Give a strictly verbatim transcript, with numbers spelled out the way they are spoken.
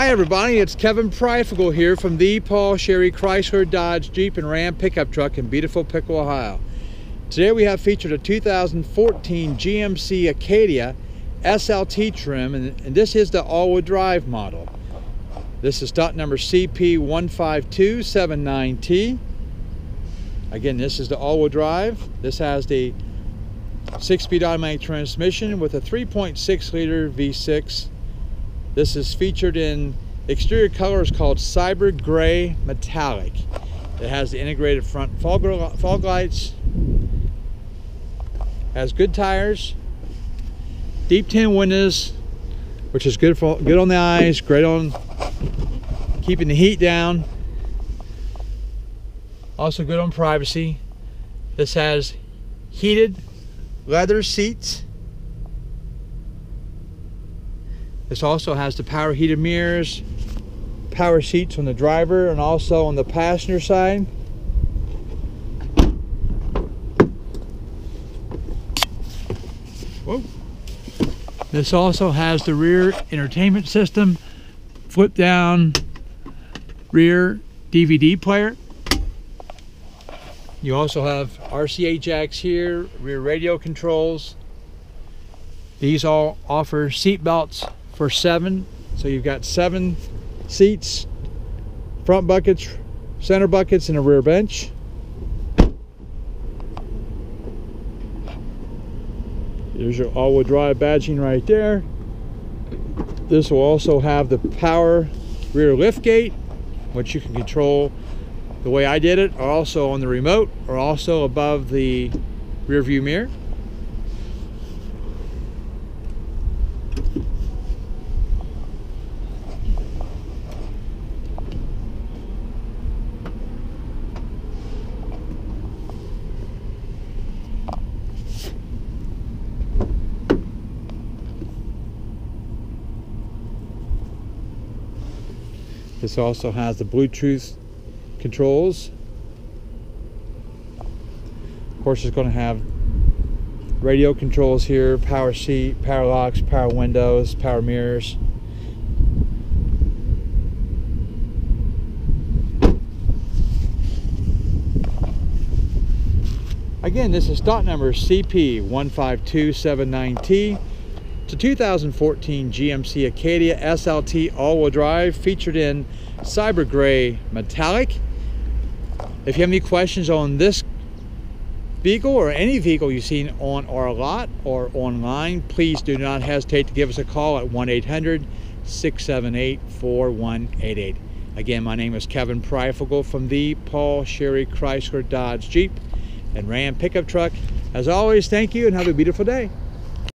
Hi everybody, it's Kevin Pryfogle here from the Paul Sherry Chrysler Dodge Jeep and Ram pickup truck in beautiful Piqua, Ohio. Today we have featured a two thousand fourteen G M C Acadia S L T trim, and, and this is the all-wheel drive model. This is stock number C P one five two seven nine T. Again, this is the all-wheel drive. This has the six-speed automatic transmission with a three point six liter V six. This is featured in exterior colors called Cyber Gray Metallic. It has the integrated front fog, fog lights, has good tires, deep tin windows, which is good for good on the eyes, great on keeping the heat down, also good on privacy. This has heated leather seats. This also has the power heated mirrors, power seats on the driver and also on the passenger side. Whoa. This also has the rear entertainment system, flip down rear D V D player. You also have R C A jacks here, rear radio controls. These all offer seat belts for seven, so you've got seven seats, front buckets, center buckets, and a rear bench. There's your all-wheel drive badging right there. This will also have the power rear lift gate, which you can control the way I did it, or also on the remote, or also above the rear view mirror. This also has the Bluetooth controls. Of course, it's going to have radio controls here, power seat, power locks, power windows, power mirrors. Again, this is stock number C P one five two seven nine T. It's a two thousand fourteen G M C Acadia S L T all-wheel drive featured in Cyber Gray Metallic. If you have any questions on this vehicle or any vehicle you've seen on our lot or online, please do not hesitate to give us a call at one eight hundred, six seven eight, four one eight eight. Again, my name is Kevin Pryfogle from the Paul Sherry Chrysler Dodge Jeep and Ram pickup truck. As always, thank you and have a beautiful day.